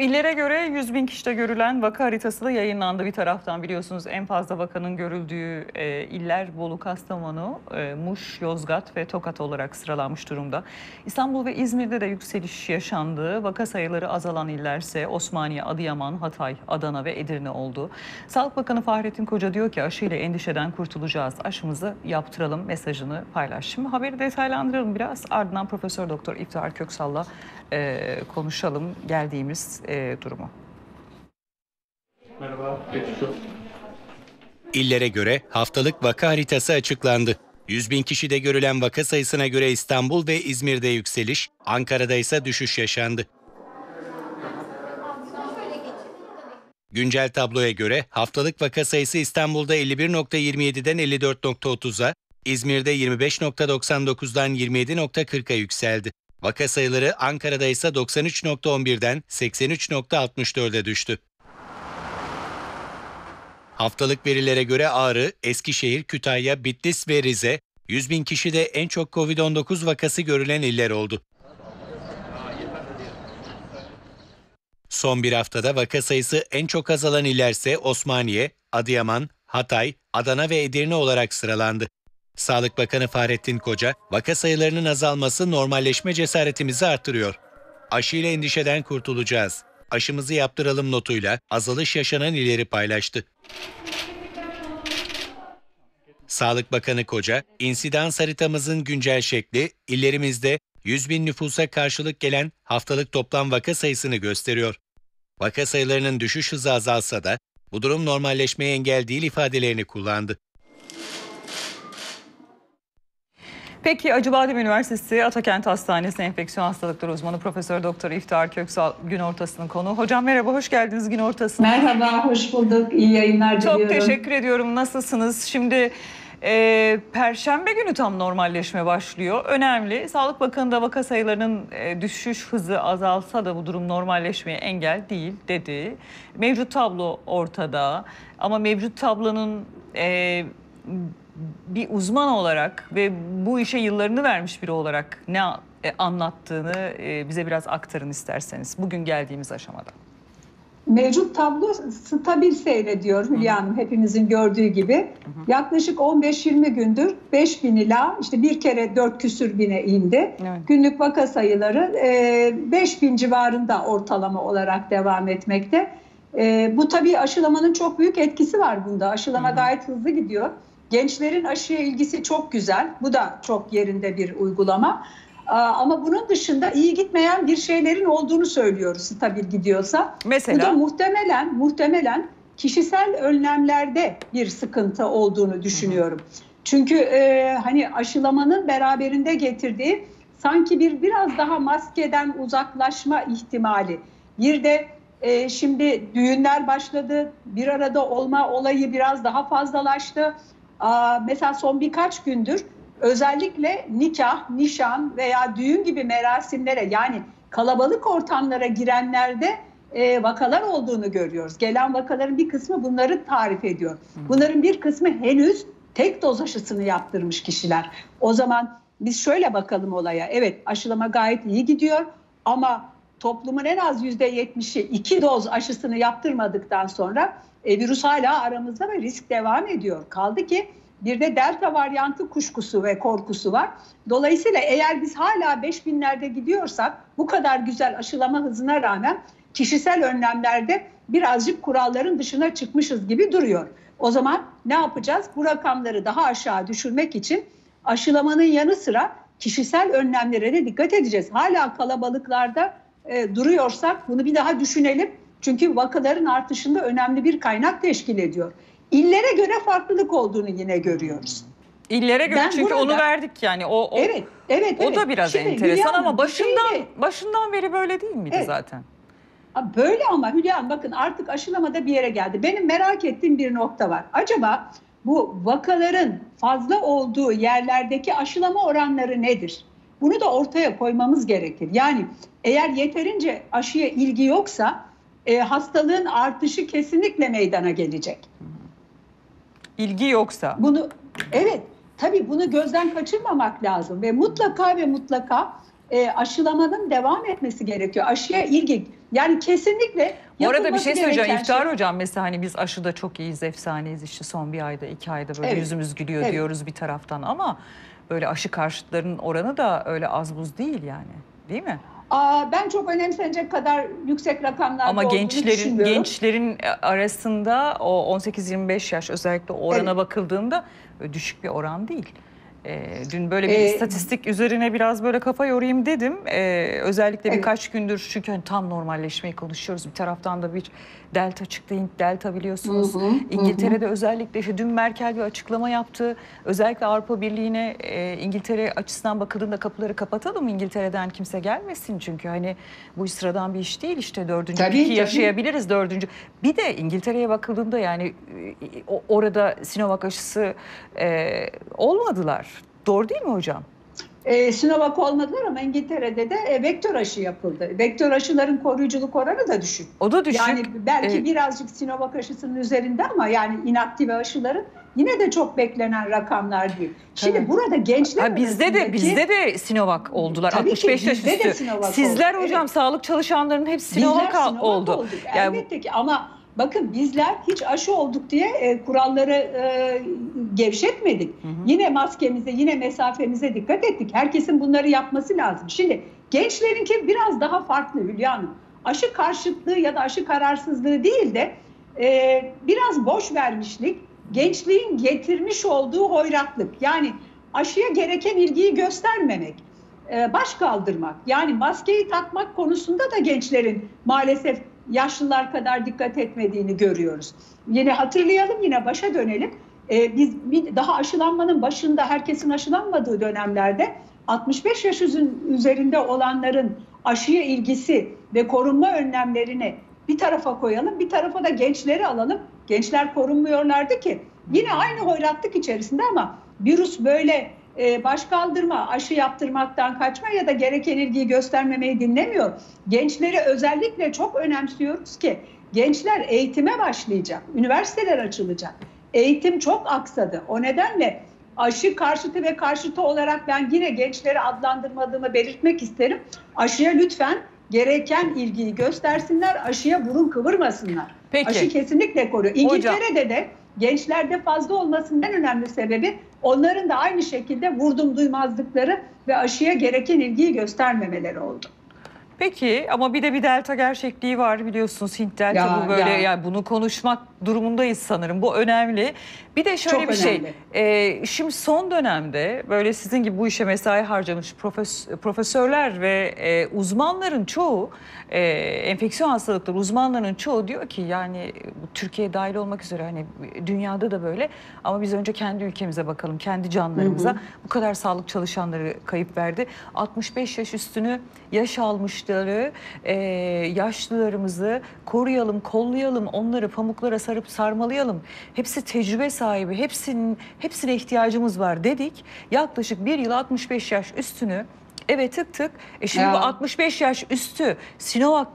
Şimdi illere göre 100 bin kişide görülen vaka haritası da yayınlandı. Bir taraftan biliyorsunuz en fazla vakanın görüldüğü iller Bolu, Kastamonu, Muş, Yozgat ve Tokat olarak sıralanmış durumda. İstanbul ve İzmir'de de yükseliş yaşandı. Vaka sayıları azalan illerse Osmaniye, Adıyaman, Hatay, Adana ve Edirne oldu. Sağlık Bakanı Fahrettin Koca diyor ki aşıyla endişeden kurtulacağız, aşımızı yaptıralım mesajını paylaştı. Şimdi haberi detaylandıralım biraz, ardından Profesör Doktor İftihar Köksal'la konuşalım geldiğimiz durumu. Merhaba. İllere göre haftalık vaka haritası açıklandı. 100 bin kişide görülen vaka sayısına göre İstanbul ve İzmir'de yükseliş, Ankara'da ise düşüş yaşandı. Güncel tabloya göre haftalık vaka sayısı İstanbul'da 51.27'den 54.30'a, İzmir'de 25.99'dan 27.40'a yükseldi. Vaka sayıları Ankara'da ise 93.11'den 83.64'e düştü. Haftalık verilere göre Ağrı, Eskişehir, Kütahya, Bitlis ve Rize, 100 bin kişide en çok COVID-19 vakası görülen iller oldu. Son bir haftada vaka sayısı en çok azalan illerse Osmaniye, Adıyaman, Hatay, Adana ve Edirne olarak sıralandı. Sağlık Bakanı Fahrettin Koca, vaka sayılarının azalması normalleşme cesaretimizi artırıyor. Aşıyla endişeden kurtulacağız. Aşımızı yaptıralım notuyla azalış yaşanan illeri paylaştı. Sağlık Bakanı Koca, insidans haritamızın güncel şekli illerimizde 100 bin nüfusa karşılık gelen haftalık toplam vaka sayısını gösteriyor. Vaka sayılarının düşüş hızı azalsa da bu durum normalleşmeye engel değil ifadelerini kullandı. Peki Acıbadem Üniversitesi Atakent Hastanesi Enfeksiyon Hastalıkları Uzmanı Profesör Doktor İftihar Köksal gün ortasının konuğu. Hocam merhaba, hoş geldiniz gün ortasına. Merhaba, hoş bulduk. İyi yayınlar diliyorum. Çok teşekkür ediyorum. Nasılsınız? Şimdi Perşembe günü tam normalleşme başlıyor. Önemli. Sağlık Bakanı'nda vaka sayılarının düşüş hızı azalsa da bu durum normalleşmeye engel değil dedi. Mevcut tablo ortada ama mevcut tablonun bir uzman olarak ve bu işe yıllarını vermiş biri olarak ne anlattığını bize biraz aktarın isterseniz bugün geldiğimiz aşamada. Mevcut tablo stabil seyrediyor Hülya Hanım, hepimizin gördüğü gibi. Yaklaşık 15-20 gündür 5 bin ila işte bir kere 4 küsür bine indi. Evet. Günlük vaka sayıları 5 bin civarında ortalama olarak devam etmekte. Bu tabii aşılamanın çok büyük etkisi var bunda. Aşılama gayet hızlı gidiyor. Gençlerin aşıya ilgisi çok güzel. Bu da çok yerinde bir uygulama. Ama bunun dışında iyi gitmeyen bir şeylerin olduğunu söylüyoruz stabil gidiyorsa. Mesela? Bu da muhtemelen kişisel önlemlerde bir sıkıntı olduğunu düşünüyorum. Çünkü hani aşılamanın beraberinde getirdiği sanki biraz daha maskeden uzaklaşma ihtimali. Bir de şimdi düğünler başladı. Bir arada olma olayı biraz daha fazlalaştı. Mesela son birkaç gündür özellikle nikah, nişan veya düğün gibi merasimlere yani kalabalık ortamlara girenlerde vakalar olduğunu görüyoruz. Gelen vakaların bir kısmı bunları tarif ediyor. Bunların bir kısmı henüz tek doz aşısını yaptırmış kişiler. O zaman biz şöyle bakalım olaya. Evet, aşılama gayet iyi gidiyor ama toplumun en az %70'i 2 doz aşısını yaptırmadıktan sonra virüs hala aramızda ve risk devam ediyor. Kaldı ki bir de Delta varyantı kuşkusu ve korkusu var. Dolayısıyla eğer biz hala 5000'lerde gidiyorsak bu kadar güzel aşılama hızına rağmen kişisel önlemlerde birazcık kuralların dışına çıkmışız gibi duruyor. O zaman ne yapacağız? Bu rakamları daha aşağı düşürmek için aşılamanın yanı sıra kişisel önlemlere de dikkat edeceğiz. Hala kalabalıklarda duruyorsak bunu bir daha düşünelim. Çünkü vakaların artışında önemli bir kaynak teşkil ediyor. İllere göre farklılık olduğunu yine görüyoruz. İllere göre çünkü onu verdik yani. Evet. O da biraz şimdi, enteresan Hülya ama başından beri böyle değil miydi zaten? Böyle ama Hülya Hanım bakın artık aşılamada bir yere geldi. Benim merak ettiğim bir nokta var. Acaba bu vakaların fazla olduğu yerlerdeki aşılama oranları nedir? Bunu da ortaya koymamız gerekir. Yani eğer yeterince aşıya ilgi yoksa hastalığın artışı kesinlikle meydana gelecek. İlgi yoksa. Bunu gözden kaçırmamak lazım ve mutlaka aşılamanın devam etmesi gerekiyor. Aşıya ilgi Yani kesinlikle. Orada bir şey söyleyeceğim İftihar Hocam, mesela hani biz aşıda çok iyiyiz, efsaneyiz, işte son bir ayda, iki ayda böyle yüzümüz gülüyor diyoruz bir taraftan, ama böyle aşı karşıtlarının oranı da öyle az buz değil yani, değil mi? Ben çok önemsenecek kadar yüksek rakamlarda olduğunu düşünmüyorum. Ama gençlerin arasında o 18-25 yaş özellikle orana bakıldığında düşük bir oran değil. Dün böyle bir istatistik üzerine biraz böyle kafa yorayım dedim. Özellikle birkaç gündür, çünkü hani tam normalleşmeyi konuşuyoruz. Bir taraftan da bir delta çıktı, Hint delta biliyorsunuz. İngiltere'de özellikle işte dün Merkel bir açıklama yaptı. Özellikle Avrupa Birliği'ne İngiltere açısından bakıldığında kapıları kapatalım, İngiltere'den kimse gelmesin. Çünkü hani bu sıradan bir iş değil, işte dördüncü piki yaşayabiliriz dördüncü. Bir de İngiltere'ye bakıldığında yani orada Sinovac aşısı olmadılar. Doğru değil mi hocam? Sinovac olmadılar ama İngiltere'de de vektör aşı yapıldı. Vektör aşıların koruyuculuk oranı da düşük. O da düşük. Yani belki birazcık Sinovac aşısının üzerinde ama yani inaktive aşıların yine de çok beklenen rakamlar değil. Şimdi burada gençler... bizde de Sinovac oldular. 65 yaş üstü. Sizler hocam sağlık çalışanlarının hep Sinovac oldu. Yani... Elbette ki, ama bakın bizler hiç aşı olduk diye kuralları gevşetmedik. Yine maskemize, yine mesafemize dikkat ettik. Herkesin bunları yapması lazım. Şimdi gençlerinki biraz daha farklı Hülya Hanım. Aşı karşıtlığı ya da aşı kararsızlığı değil de biraz boş vermişlik, gençliğin getirmiş olduğu hoyratlık. Yani aşıya gereken ilgiyi göstermemek, baş kaldırmak, yani maskeyi takmak konusunda da gençlerin maalesef yaşlılar kadar dikkat etmediğini görüyoruz. Yine hatırlayalım, yine başa dönelim. Biz daha aşılanmanın başında, herkesin aşılanmadığı dönemlerde 65 yaş üzerinde olanların aşıya ilgisi ve korunma önlemlerini bir tarafa koyalım, bir tarafa da gençleri alalım. Gençler korunmuyorlardı ki. Yine aynı hoyratlık içerisinde, ama virüs böyle baş kaldırma, aşı yaptırmaktan kaçma ya da gereken ilgiyi göstermemeyi dinlemiyor. Gençleri özellikle çok önemsiyoruz ki gençler eğitime başlayacak, üniversiteler açılacak. Eğitim çok aksadı. O nedenle aşı karşıtı ve karşıtı olarak ben yine gençleri adlandırmadığımı belirtmek isterim. Aşıya lütfen gereken ilgiyi göstersinler, aşıya burun kıvırmasınlar. Peki. Aşı kesinlikle koruyor. İngiltere'de de gençlerde fazla olmasından önemli sebebi onların da aynı şekilde vurdum duymazlıkları ve aşıya gereken ilgiyi göstermemeleri oldu. Peki, ama bir de bir delta gerçekliği var biliyorsunuz, Hint delta bu böyle yani bunu konuşmak durumundayız sanırım, bu önemli. Bir de şöyle çok bir önemli şey, şimdi son dönemde böyle sizin gibi bu işe mesai harcamış profesörler ve uzmanların çoğu, enfeksiyon hastalıkları uzmanlarının çoğu diyor ki yani Türkiye dahil olmak üzere hani dünyada da böyle, ama biz önce kendi ülkemize bakalım, kendi canlarımıza. Bu kadar sağlık çalışanları kayıp verdi. 65 yaş üstünü yaş almıştı. Yaşlılarımızı koruyalım, kollayalım, onları pamuklara sarıp sarmalayalım. Hepsi tecrübe sahibi, hepsine ihtiyacımız var dedik. Yaklaşık bir yıl 65 yaş üstünü tık tık. Şimdi bu 65 yaş üstü Sinovac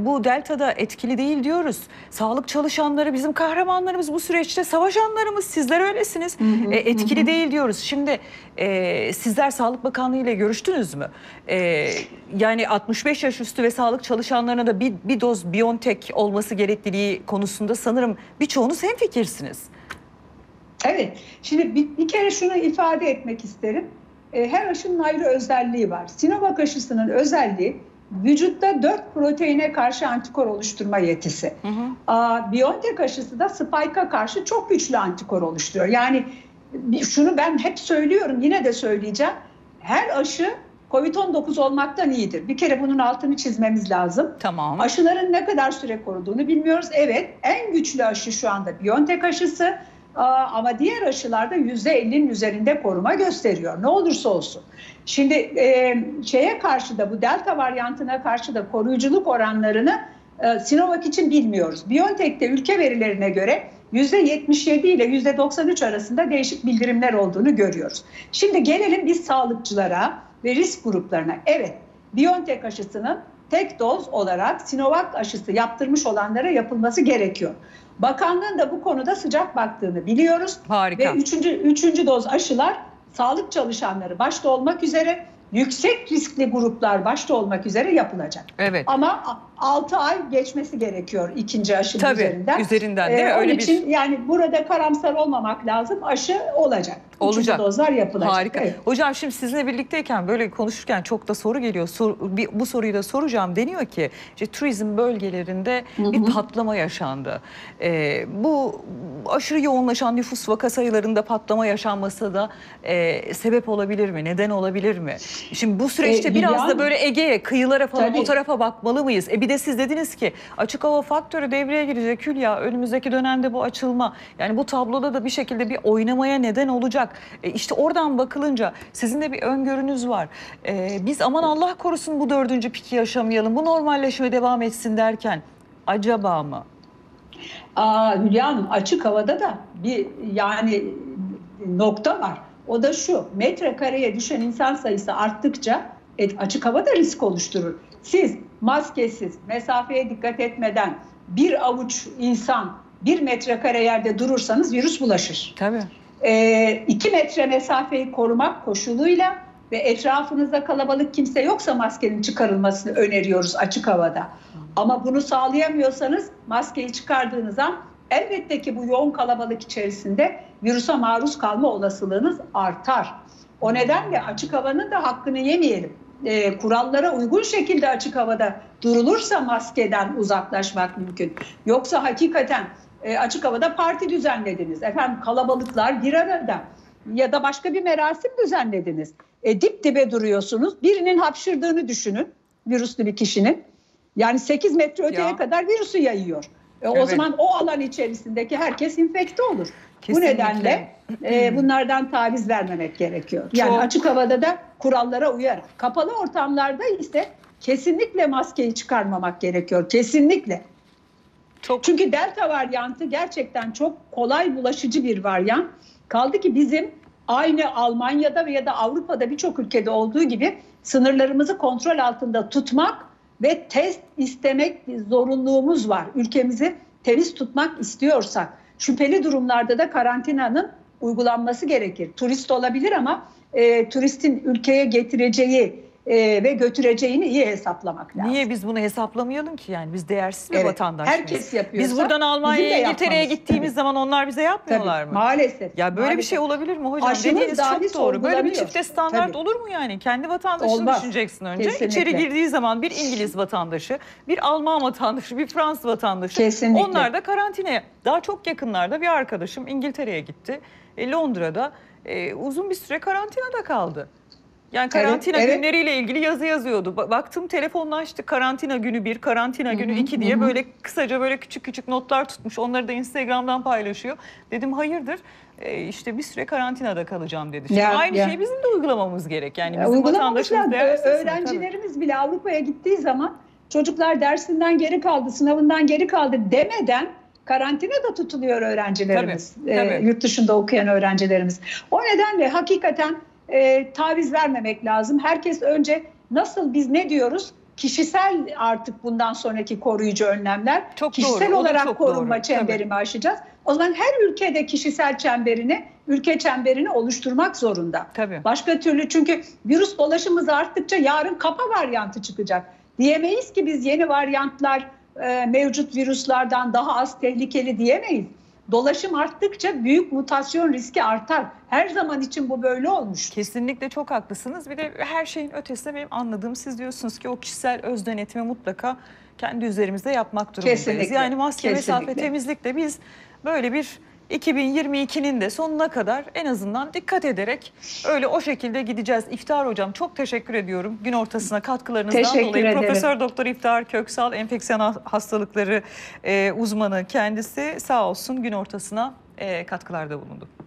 bu delta'da etkili değil diyoruz. Sağlık çalışanları bizim kahramanlarımız, bu süreçte savaşanlarımız, sizler öylesiniz. Etkili değil diyoruz. Şimdi sizler Sağlık Bakanlığı ile görüştünüz mü? Yani 65 yaş üstü ve sağlık çalışanlarına da bir doz BioNTech olması gerekliliği konusunda sanırım birçoğunuz hemfikirsiniz. Evet. Şimdi bir kere şunu ifade etmek isterim. Her aşının ayrı özelliği var. Sinovac aşısının özelliği vücutta 4 proteine karşı antikor oluşturma yetisi. BioNTech aşısı da spike'a karşı çok güçlü antikor oluşturuyor. Yani şunu ben hep söylüyorum, yine de söyleyeceğim. Her aşı COVID-19 olmaktan iyidir. Bir kere bunun altını çizmemiz lazım. Tamam. Aşıların ne kadar süre koruduğunu bilmiyoruz. Evet, en güçlü aşı şu anda BioNTech aşısı. Ama diğer aşılarda %50'nin üzerinde koruma gösteriyor. Ne olursa olsun. Şimdi şeye karşı da, bu delta varyantına karşı da koruyuculuk oranlarını Sinovac için bilmiyoruz. BioNTech'te ülke verilerine göre %77 ile %93 arasında değişik bildirimler olduğunu görüyoruz. Şimdi gelelim biz sağlıkçılara ve risk gruplarına. Evet, BioNTech aşısının tek doz olarak Sinovac aşısı yaptırmış olanlara yapılması gerekiyor. Bakanlığın da bu konuda sıcak baktığını biliyoruz. Harika. Ve üçüncü doz aşılar sağlık çalışanları başta olmak üzere, yüksek riskli gruplar başta olmak üzere yapılacak. Evet. Ama 6 ay geçmesi gerekiyor ikinci aşının üzerinden. Tabii, üzerinden değil mi? Öyle onun için yani burada karamsar olmamak lazım. Aşı olacak. Olacak. Üçüncü dozlar yapılacak. Harika. Evet. Hocam şimdi sizinle birlikteyken böyle konuşurken çok da soru geliyor. Bu soruyu da soracağım. Deniyor ki işte, turizm bölgelerinde bir patlama yaşandı. Bu aşırı yoğunlaşan nüfus vaka sayılarında patlama yaşanması da sebep olabilir mi? Neden olabilir mi? Şimdi bu süreçte biraz da böyle Ege'ye, kıyılara falan o tarafa bakmalı mıyız? Bir de siz dediniz ki açık hava faktörü devreye girecek Hülya. Önümüzdeki dönemde bu açılma. Yani bu tabloda da bir şekilde bir oynamaya neden olacak. İşte oradan bakılınca sizin de bir öngörünüz var. Biz aman Allah korusun bu 4. piki yaşamayalım. Bu normalleşme devam etsin derken acaba mı? Hülya Hanım, açık havada da bir yani nokta var. O da şu: metrekareye düşen insan sayısı arttıkça açık hava da risk oluşturur. Siz maskesiz, mesafeye dikkat etmeden bir avuç insan 1 metrekare yerde durursanız virüs bulaşır. Tabii. 2 metre mesafeyi korumak koşuluyla ve etrafınızda kalabalık kimse yoksa maskenin çıkarılmasını öneriyoruz açık havada. Ama bunu sağlayamıyorsanız maskeyi çıkardığınız an elbette ki bu yoğun kalabalık içerisinde virüse maruz kalma olasılığınız artar. O nedenle açık havanın da hakkını yemeyelim. Kurallara uygun şekilde açık havada durulursa maskeden uzaklaşmak mümkün. Yoksa hakikaten açık havada parti düzenlediniz, efendim kalabalıklar bir arada ya da başka bir merasim düzenlediniz. Dip dibe duruyorsunuz. Birinin hapşırdığını düşünün, virüslü bir kişinin. Yani 8 metre öteye kadar virüsü yayıyor. Evet. O zaman o alan içerisindeki herkes infekte olur. Kesinlikle. Bu nedenle bunlardan taviz vermemek gerekiyor. Yani açık havada da kurallara uyarak. Kapalı ortamlarda ise kesinlikle maskeyi çıkarmamak gerekiyor. Kesinlikle. Çok. Çünkü Delta varyantı gerçekten çok kolay bulaşıcı bir varyant. Kaldı ki bizim aynı Almanya'da ya da Avrupa'da birçok ülkede olduğu gibi sınırlarımızı kontrol altında tutmak ve test istemek zorunluluğumuz var. Ülkemizi temiz tutmak istiyorsak. Şüpheli durumlarda da karantinanın uygulanması gerekir. Turist olabilir ama turistin ülkeye getireceği ve götüreceğini iyi hesaplamak lazım. Niye biz bunu hesaplamayalım ki? Yani biz değersiz bir vatandaş. Herkes yapıyorsa. Biz buradan Almanya'ya, İngiltere'ye gittiğimiz zaman onlar bize yapmıyorlar mı? Maalesef. Ya böyle bir şey olabilir mi hocam? Dediğiniz çok doğru. Böyle bir çifte standart olur mu yani? Kendi vatandaşını düşüneceksin önce. Kesinlikle. İçeri girdiği zaman bir İngiliz vatandaşı, bir Alman vatandaşı, bir Fransız vatandaşı. Kesinlikle. Onlar da karantinaya. Daha çok yakınlarda bir arkadaşım İngiltere'ye gitti. Londra'da uzun bir süre karantinada kaldı. Yani karantina günleriyle ilgili yazı yazıyordu. Baktım telefonlaştık, karantina günü 1, karantina günü 2 diye böyle kısaca böyle küçük küçük notlar tutmuş. Onları da Instagram'dan paylaşıyor. Dedim hayırdır, işte bir süre karantinada kalacağım dedi. Şimdi aynı şeyi bizim de uygulamamız gerek. Yani bizim vatandaşımız değersiz. Öğrencilerimiz bile Avrupa'ya gittiği zaman çocuklar dersinden geri kaldı, sınavından geri kaldı demeden karantinada tutuluyor öğrencilerimiz. Tabii. Yurt dışında okuyan öğrencilerimiz. O nedenle hakikaten taviz vermemek lazım. Herkes önce nasıl biz ne diyoruz? Kişisel artık bundan sonraki koruyucu önlemler. Çok kişisel doğru, olarak korunma çemberimi aşacağız. O zaman her ülkede kişisel çemberini, ülke çemberini oluşturmak zorunda. Tabii. Başka türlü çünkü virüs dolaşımımız arttıkça yarın kapa varyantı çıkacak. Diyemeyiz ki biz yeni varyantlar mevcut virüslerden daha az tehlikeli diyemeyiz. Dolaşım arttıkça büyük mutasyon riski artar. Her zaman için bu böyle olmuş. Kesinlikle çok haklısınız. Bir de her şeyin ötesinde benim anladığım, siz diyorsunuz ki o kişisel öz denetimi mutlaka kendi üzerimizde yapmak durumundayız. Kesinlikle. Yani maske, mesafe, temizlikle biz böyle bir 2022'nin de sonuna kadar en azından dikkat ederek öyle o şekilde gideceğiz. İftihar Hocam çok teşekkür ediyorum gün ortasına katkılarınızdan dolayı. Profesör Doktor İftihar Köksal, enfeksiyon hastalıkları uzmanı kendisi, sağ olsun gün ortasına katkılarda bulundu.